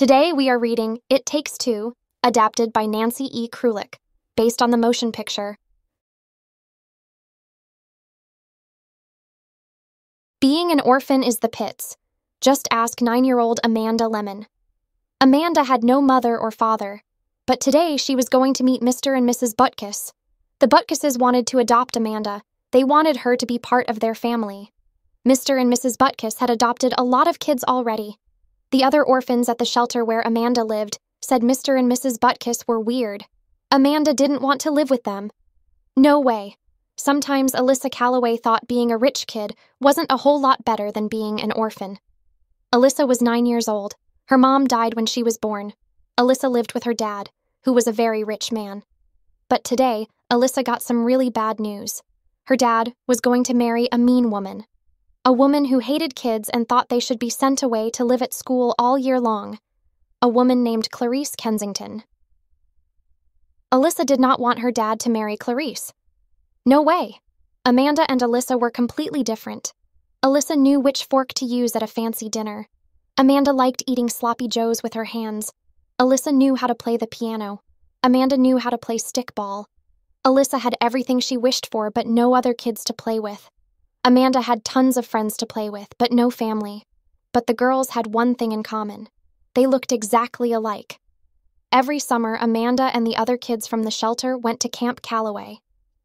Today we are reading It Takes Two, adapted by Nancy E. Krulik, based on the motion picture. Being an orphan is the pits. Just ask 9-year-old Amanda Lemmon. Amanda had no mother or father, but today she was going to meet Mr. and Mrs. Butkus. The Butkuses wanted to adopt Amanda. They wanted her to be part of their family. Mr. and Mrs. Butkus had adopted a lot of kids already. The other orphans at the shelter where Amanda lived said Mr. and Mrs. Butkus were weird. Amanda didn't want to live with them. No way. Sometimes Alyssa Callaway thought being a rich kid wasn't a whole lot better than being an orphan. Alyssa was 9 years old. Her mom died when she was born. Alyssa lived with her dad, who was a very rich man. But today, Alyssa got some really bad news. Her dad was going to marry a mean woman. A woman who hated kids and thought they should be sent away to live at school all year long. A woman named Clarice Kensington. Alyssa did not want her dad to marry Clarice. No way. Amanda and Alyssa were completely different. Alyssa knew which fork to use at a fancy dinner. Amanda liked eating sloppy joes with her hands. Alyssa knew how to play the piano. Amanda knew how to play stickball. Alyssa had everything she wished for but no other kids to play with. Amanda had tons of friends to play with, but no family. But the girls had one thing in common. They looked exactly alike. Every summer, Amanda and the other kids from the shelter went to Camp Callaway.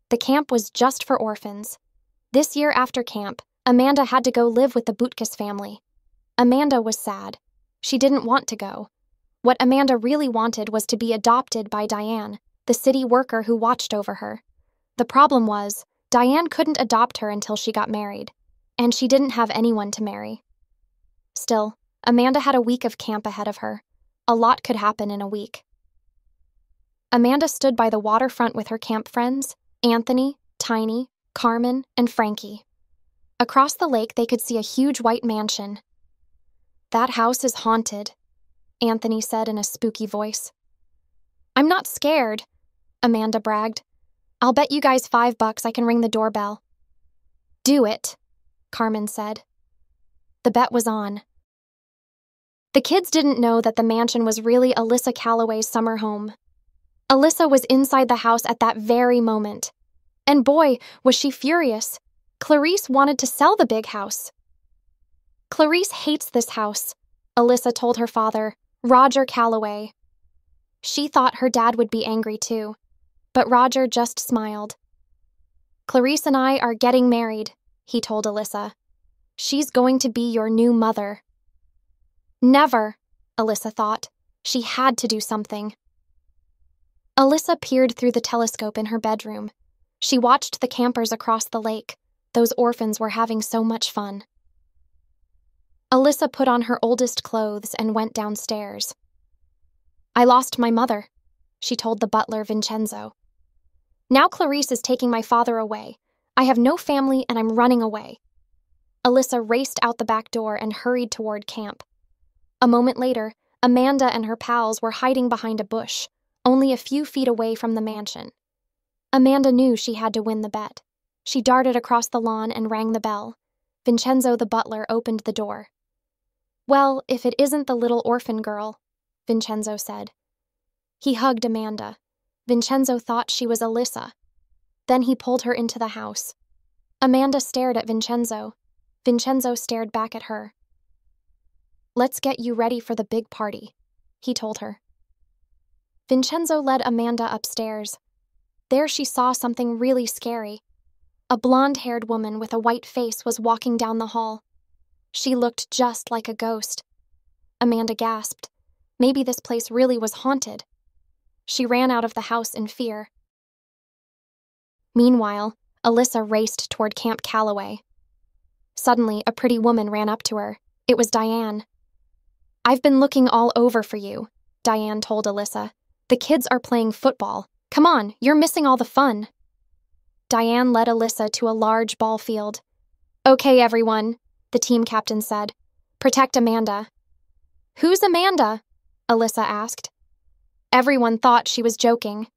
The camp was just for orphans. This year after camp, Amanda had to go live with the Butkus family. Amanda was sad. She didn't want to go. What Amanda really wanted was to be adopted by Diane, the city worker who watched over her. The problem was, Diane couldn't adopt her until she got married, and she didn't have anyone to marry. Still, Amanda had a week of camp ahead of her. A lot could happen in a week. Amanda stood by the waterfront with her camp friends, Anthony, Tiny, Carmen, and Frankie. Across the lake, they could see a huge white mansion. "That house is haunted," Anthony said in a spooky voice. "I'm not scared," Amanda bragged. "I'll bet you guys $5 I can ring the doorbell." "Do it," Carmen said. The bet was on. The kids didn't know that the mansion was really Alyssa Callaway's summer home. Alyssa was inside the house at that very moment. And boy, was she furious. Clarice wanted to sell the big house. "Clarice hates this house," Alyssa told her father, Roger Calloway. She thought her dad would be angry too. But Roger just smiled. "Clarice and I are getting married," he told Alyssa. "She's going to be your new mother." Never, Alyssa thought. She had to do something. Alyssa peered through the telescope in her bedroom. She watched the campers across the lake. Those orphans were having so much fun. Alyssa put on her oldest clothes and went downstairs. "I lost my mother," she told the butler, Vincenzo. "Now Clarice is taking my father away. I have no family and I'm running away." Alyssa raced out the back door and hurried toward camp. A moment later, Amanda and her pals were hiding behind a bush, only a few feet away from the mansion. Amanda knew she had to win the bet. She darted across the lawn and rang the bell. Vincenzo the butler opened the door. "Well, if it isn't the little orphan girl," Vincenzo said. He hugged Amanda. Vincenzo thought she was Alyssa. Then he pulled her into the house. Amanda stared at Vincenzo. Vincenzo stared back at her. "Let's get you ready for the big party," he told her. Vincenzo led Amanda upstairs. There she saw something really scary. A blonde-haired woman with a white face was walking down the hall. She looked just like a ghost. Amanda gasped. Maybe this place really was haunted. She ran out of the house in fear. Meanwhile, Alyssa raced toward Camp Callaway. Suddenly, a pretty woman ran up to her. It was Diane. "I've been looking all over for you," Diane told Alyssa. "The kids are playing football. Come on, you're missing all the fun." Diane led Alyssa to a large ball field. "Okay, everyone," the team captain said. "Protect Amanda." "Who's Amanda?" Alyssa asked. Everyone thought she was joking.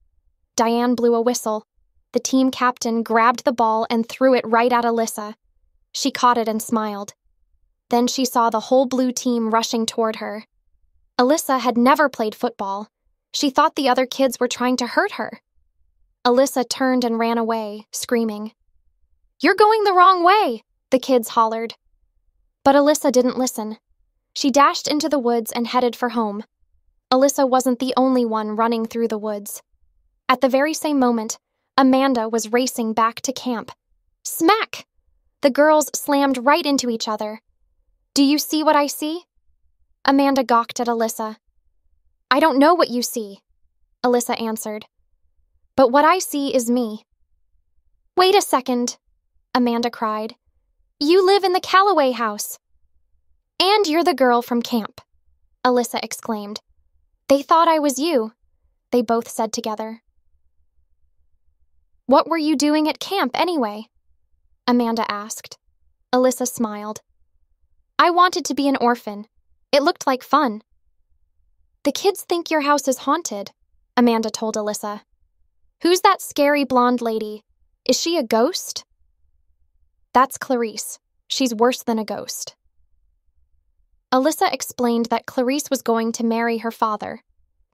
Diane blew a whistle. The team captain grabbed the ball and threw it right at Alyssa. She caught it and smiled. Then she saw the whole blue team rushing toward her. Alyssa had never played football. She thought the other kids were trying to hurt her. Alyssa turned and ran away, screaming. "You're going the wrong way," the kids hollered. But Alyssa didn't listen. She dashed into the woods and headed for home. Alyssa wasn't the only one running through the woods. At the very same moment, Amanda was racing back to camp. Smack! The girls slammed right into each other. "Do you see what I see?" Amanda gawked at Alyssa. "I don't know what you see," Alyssa answered. "But what I see is me." "Wait a second," Amanda cried. "You live in the Callaway house." "And you're the girl from camp," Alyssa exclaimed. "They thought I was you," they both said together. "What were you doing at camp anyway?" Amanda asked. Alyssa smiled. "I wanted to be an orphan. It looked like fun." "The kids think your house is haunted," Amanda told Alyssa. "Who's that scary blonde lady? Is she a ghost?" "That's Clarice. She's worse than a ghost." Alyssa explained that Clarice was going to marry her father.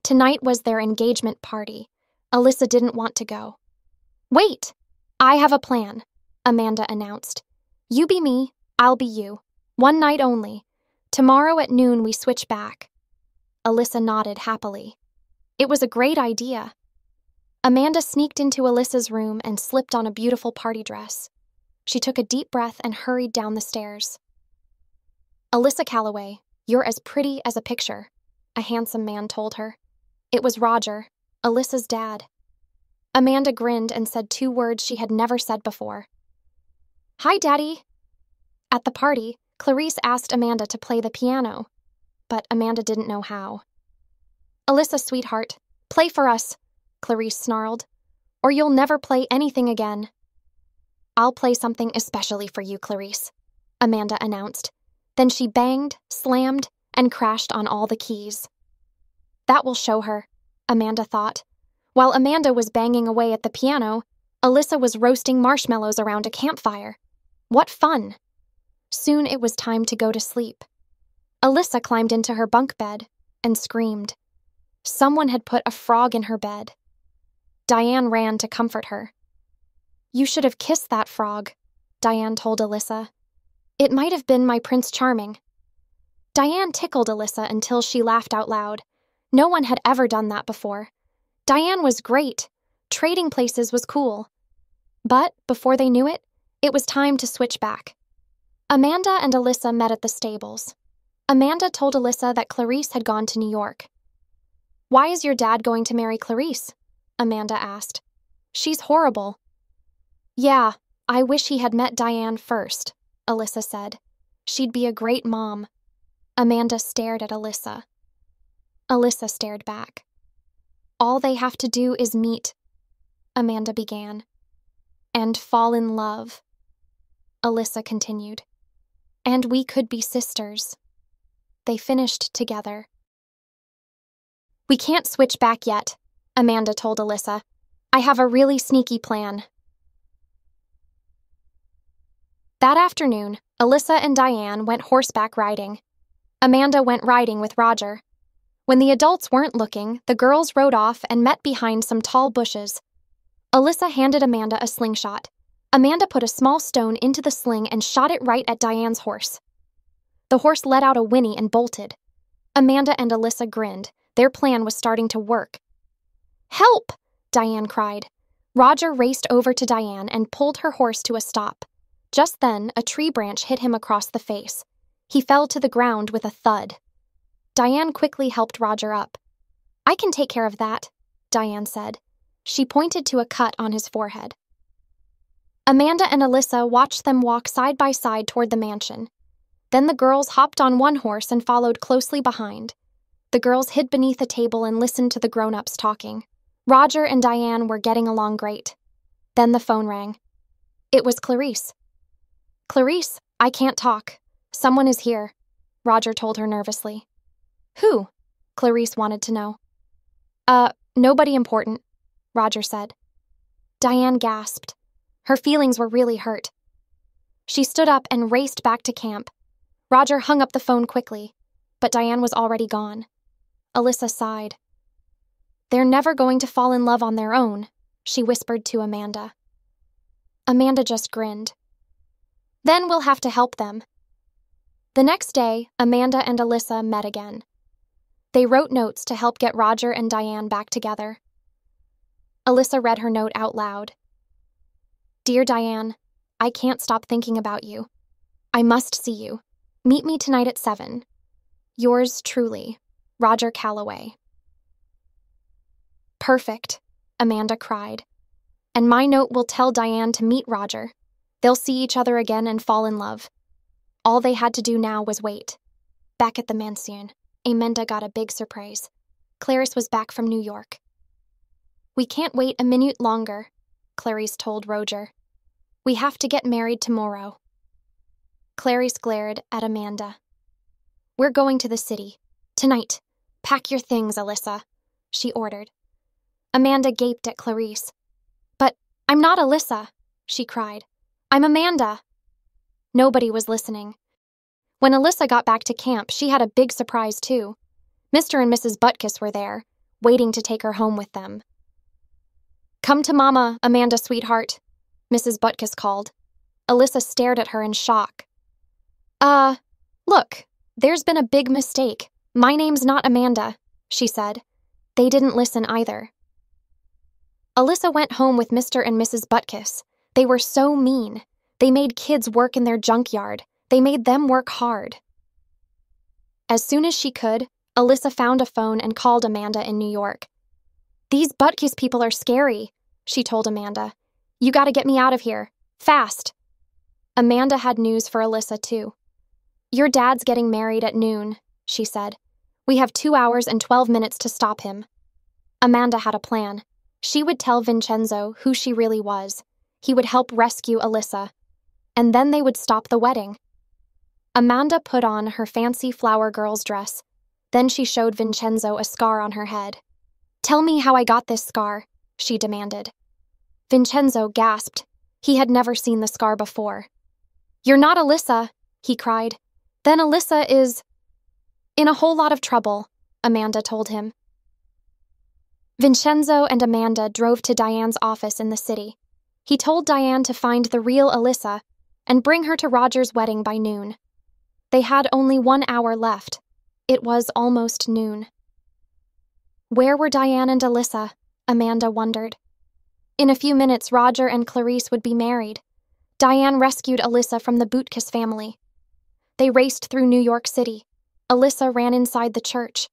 Tonight was their engagement party. Alyssa didn't want to go. "Wait! I have a plan," Amanda announced. "You be me, I'll be you. One night only. Tomorrow at noon we switch back." Alyssa nodded happily. It was a great idea. Amanda sneaked into Alyssa's room and slipped on a beautiful party dress. She took a deep breath and hurried down the stairs. "Alyssa Callaway, you're as pretty as a picture," a handsome man told her. It was Roger, Alyssa's dad. Amanda grinned and said two words she had never said before. "Hi, Daddy." At the party, Clarice asked Amanda to play the piano, but Amanda didn't know how. "Alyssa, sweetheart, play for us," Clarice snarled, "or you'll never play anything again." "I'll play something especially for you, Clarice," Amanda announced. Then she banged, slammed, and crashed on all the keys. "That will show her," Amanda thought. While Amanda was banging away at the piano, Alyssa was roasting marshmallows around a campfire. What fun! Soon it was time to go to sleep. Alyssa climbed into her bunk bed and screamed. Someone had put a frog in her bed. Diane ran to comfort her. "You should have kissed that frog," Diane told Alyssa. "It might have been my Prince Charming." Diane tickled Alyssa until she laughed out loud. No one had ever done that before. Diane was great. Trading places was cool. But before they knew it, it was time to switch back. Amanda and Alyssa met at the stables. Amanda told Alyssa that Clarice had gone to New York. "Why is your dad going to marry Clarice?" Amanda asked. "She's horrible." "Yeah, I wish he had met Diane first," Alyssa said. "She'd be a great mom." Amanda stared at Alyssa. Alyssa stared back. "All they have to do is meet," Amanda began. "And fall in love," Alyssa continued. "And we could be sisters." They finished together. "We can't switch back yet," Amanda told Alyssa. "I have a really sneaky plan." That afternoon, Alyssa and Diane went horseback riding. Amanda went riding with Roger. When the adults weren't looking, the girls rode off and met behind some tall bushes. Alyssa handed Amanda a slingshot. Amanda put a small stone into the sling and shot it right at Diane's horse. The horse let out a whinny and bolted. Amanda and Alyssa grinned. Their plan was starting to work. "Help!" Diane cried. Roger raced over to Diane and pulled her horse to a stop. Just then, a tree branch hit him across the face. He fell to the ground with a thud. Diane quickly helped Roger up. "I can take care of that," Diane said. She pointed to a cut on his forehead. Amanda and Alyssa watched them walk side by side toward the mansion. Then the girls hopped on one horse and followed closely behind. The girls hid beneath a table and listened to the grown-ups talking. Roger and Diane were getting along great. Then the phone rang. It was Clarice. "Clarice, I can't talk. Someone is here," Roger told her nervously. "Who?" Clarice wanted to know. Nobody important," Roger said. Diane gasped. Her feelings were really hurt. She stood up and raced back to camp. Roger hung up the phone quickly, but Diane was already gone. Alyssa sighed. "They're never going to fall in love on their own," she whispered to Amanda. Amanda just grinned. "Then we'll have to help them." The next day, Amanda and Alyssa met again. They wrote notes to help get Roger and Diane back together. Alyssa read her note out loud. "Dear Diane, I can't stop thinking about you. I must see you. Meet me tonight at 7. Yours truly, Roger Calloway." "Perfect," Amanda cried. "And my note will tell Diane to meet Roger. They'll see each other again and fall in love." All they had to do now was wait. Back at the mansion, Amanda got a big surprise. Clarice was back from New York. "We can't wait a minute longer," Clarice told Roger. "We have to get married tomorrow." Clarice glared at Amanda. "We're going to the city. Tonight. Pack your things, Alyssa," she ordered. Amanda gaped at Clarice. "But I'm not Alyssa," she cried. "I'm Amanda." Nobody was listening. When Alyssa got back to camp, she had a big surprise too. Mr. and Mrs. Butkus were there, waiting to take her home with them. "Come to Mama, Amanda, sweetheart," Mrs. Butkus called. Alyssa stared at her in shock. Look, there's been a big mistake. My name's not Amanda," she said. They didn't listen either. Alyssa went home with Mr. and Mrs. Butkus. They were so mean. They made kids work in their junkyard. They made them work hard. As soon as she could, Alyssa found a phone and called Amanda in New York. "These Butkus people are scary," she told Amanda. "You gotta get me out of here. Fast." Amanda had news for Alyssa, too. "Your dad's getting married at noon," she said. "We have 2 hours and 12 minutes to stop him." Amanda had a plan. She would tell Vincenzo who she really was. He would help rescue Alyssa. And then they would stop the wedding. Amanda put on her fancy flower girl's dress. Then she showed Vincenzo a scar on her head. "Tell me how I got this scar," she demanded. Vincenzo gasped. He had never seen the scar before. "You're not Alyssa," he cried. "Then Alyssa is in a whole lot of trouble," Amanda told him. Vincenzo and Amanda drove to Diane's office in the city. He told Diane to find the real Alyssa and bring her to Roger's wedding by noon. They had only 1 hour left. It was almost noon. Where were Diane and Alyssa? Amanda wondered. In a few minutes, Roger and Clarice would be married. Diane rescued Alyssa from the Butkus family. They raced through New York City. Alyssa ran inside the church.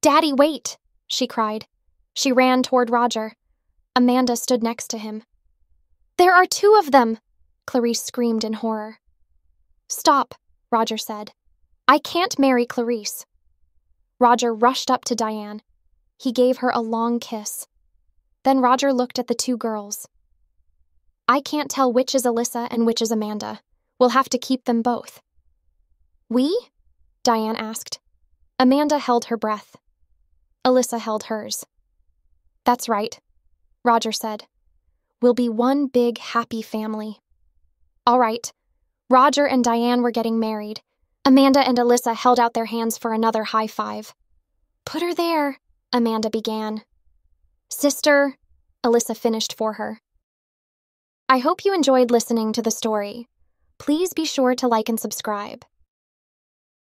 "Daddy, wait!" she cried. She ran toward Roger. Amanda stood next to him. "There are 2 of them!" Clarice screamed in horror. "Stop," Roger said. "I can't marry Clarice." Roger rushed up to Diane. He gave her a long kiss. Then Roger looked at the 2 girls. "I can't tell which is Alyssa and which is Amanda. We'll have to keep them both." "We?" Diane asked. Amanda held her breath. Alyssa held hers. "That's right," Roger said. "We'll be one big, happy family." All right. Roger and Diane were getting married. Amanda and Alyssa held out their hands for another high five. "Put her there," Amanda began. "Sister," Alyssa finished for her. I hope you enjoyed listening to the story. Please be sure to like and subscribe.